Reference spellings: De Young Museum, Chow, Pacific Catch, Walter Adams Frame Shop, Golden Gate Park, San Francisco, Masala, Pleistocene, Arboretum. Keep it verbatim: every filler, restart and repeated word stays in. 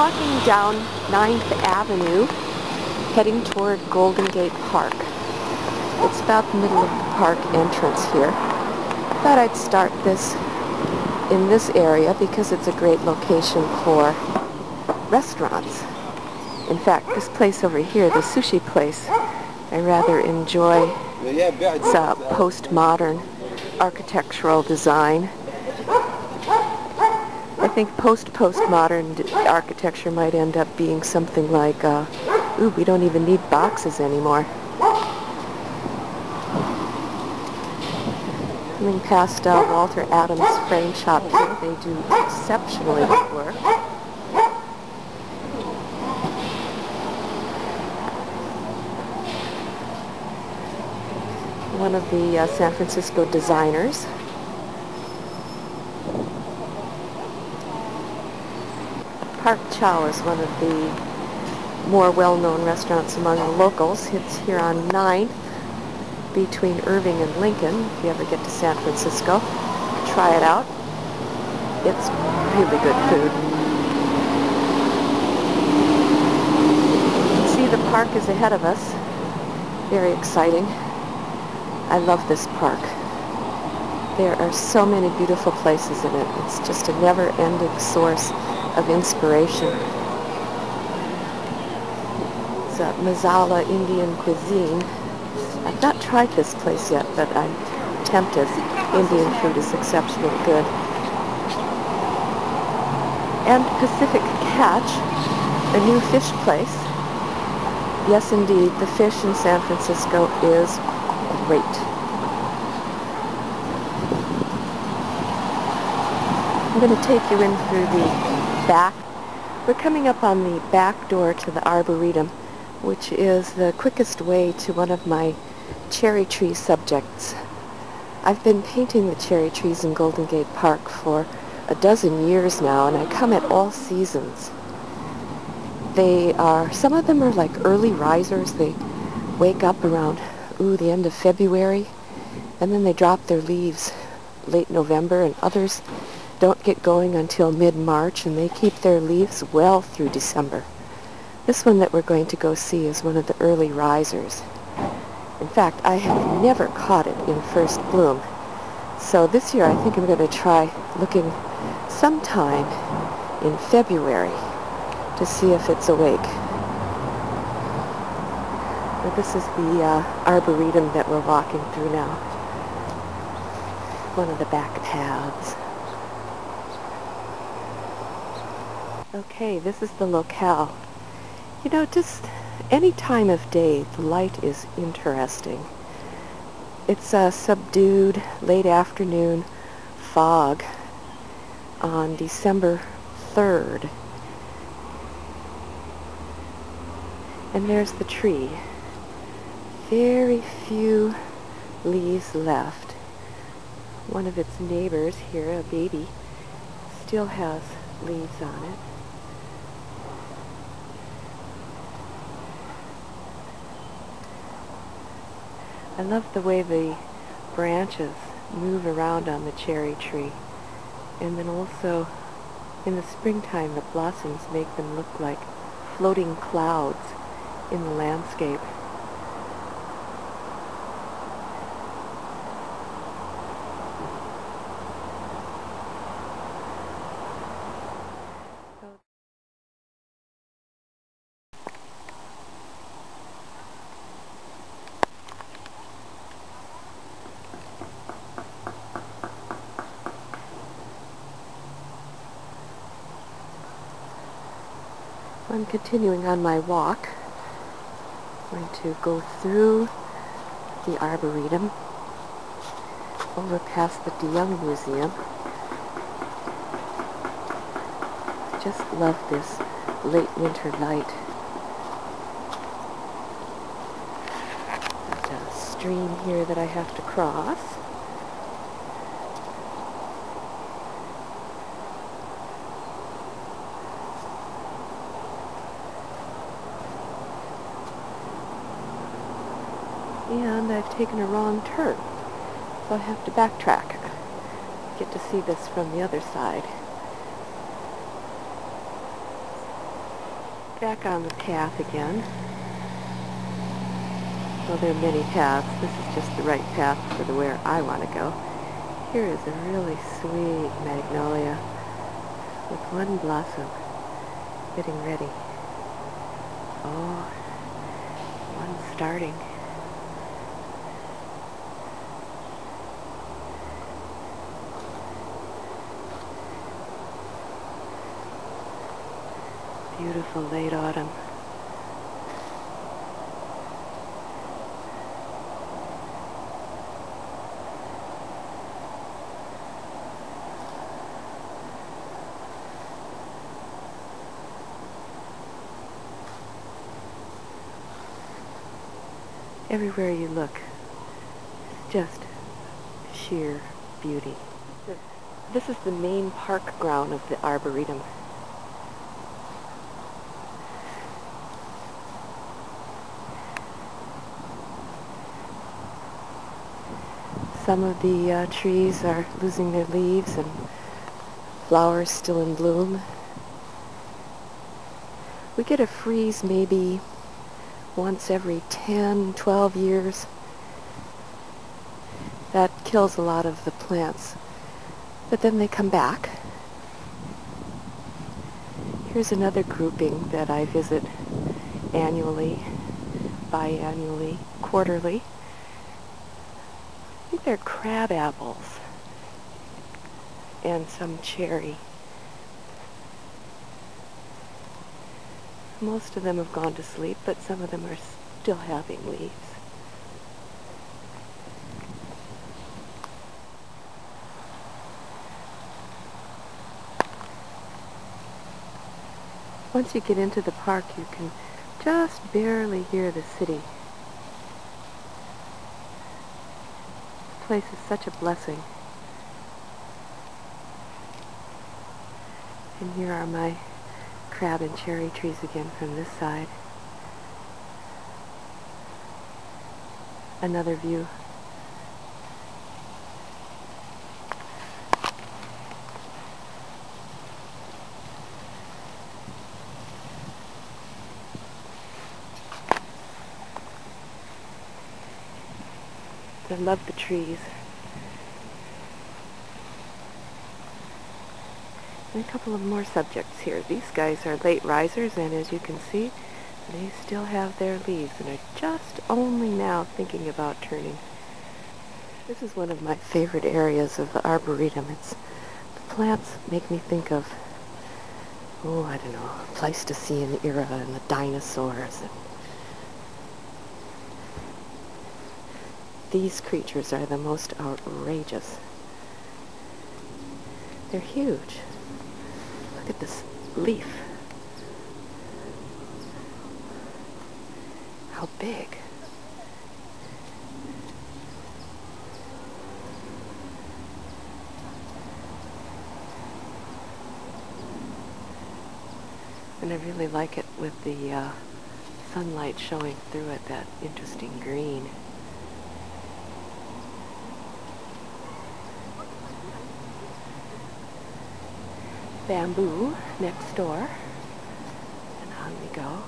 walking down ninth avenue, heading toward Golden Gate Park. It's about the middle of the park entrance here. Thought I'd start this in this area because it's a great location for restaurants. In fact, this place over here, the sushi place, I rather enjoy. It's a postmodern architectural design. I think post-postmodern architecture might end up being something like, uh, ooh, we don't even need boxes anymore. Coming past uh, Walter Adams Frame Shop here, they do exceptionally good work. One of the uh, San Francisco designers. Park Chow is one of the more well-known restaurants among the locals. It's here on ninth between Irving and Lincoln. If you ever get to San Francisco, try it out. It's really good food. You can see the park is ahead of us. Very exciting. I love this park. There are so many beautiful places in it. It's just a never-ending source of inspiration. It's a Masala Indian cuisine. I've not tried this place yet, but I'm tempted. Indian food is exceptionally good. And Pacific Catch, a new fish place. Yes, indeed, the fish in San Francisco is great. I'm going to take you in through the back. We're coming up on the back door to the Arboretum, which is the quickest way to one of my cherry tree subjects. I've been painting the cherry trees in Golden Gate Park for a dozen years now, and I come at all seasons. They are, some of them are like early risers. They wake up around Ooh, the end of February, and then they drop their leaves late November, and others don't get going until mid-March, and they keep their leaves well through December. This one that we're going to go see is one of the early risers. In fact, I have never caught it in first bloom, so this year I think I'm going to try looking sometime in February to see if it's awake. This is the uh, Arboretum that we're walking through now. One of the back paths. Okay, this is the locale. You know, just any time of day, the light is interesting. It's a subdued late afternoon fog on December third. And there's the tree. Very few leaves left. One of its neighbors here, a baby, still has leaves on it. I love the way the branches move around on the cherry tree. And then also in the springtime, the blossoms make them look like floating clouds in the landscape. I'm continuing on my walk. I'm going to go through the Arboretum, over past the De Young Museum. I just love this late winter light. There's a stream here that I have to cross. And I've taken a wrong turn, so I have to backtrack. Get to see this from the other side. back on the path again. Well, there are many paths. This is just the right path for the where I want to go. Here is a really sweet magnolia with one blossom getting ready. Oh, one starting. Beautiful late autumn. Everywhere you look, it's just sheer beauty. This is the main park ground of the Arboretum. Some of the uh, trees are losing their leaves and flowers still in bloom. We get a freeze maybe once every ten, twelve years. That kills a lot of the plants. But then they come back. Here's another grouping that I visit annually, biannually, quarterly. I think they're crab apples and some cherry. Most of them have gone to sleep, but some of them are still having leaves. Once you get into the park, you can just barely hear the city. This place is such a blessing. And here are my crab and cherry trees again from this side. Another view. I love the trees. And a couple of more subjects here. These guys are late risers, and as you can see, they still have their leaves and are just only now thinking about turning. This is one of my favorite areas of the Arboretum. It's, the plants make me think of, oh, I don't know, Pleistocene era and the dinosaurs. And these creatures are the most outrageous. They're huge. Look at this leaf. How big. And I really like it with the uh, sunlight showing through it, that interesting green. Bamboo next door, and on we go.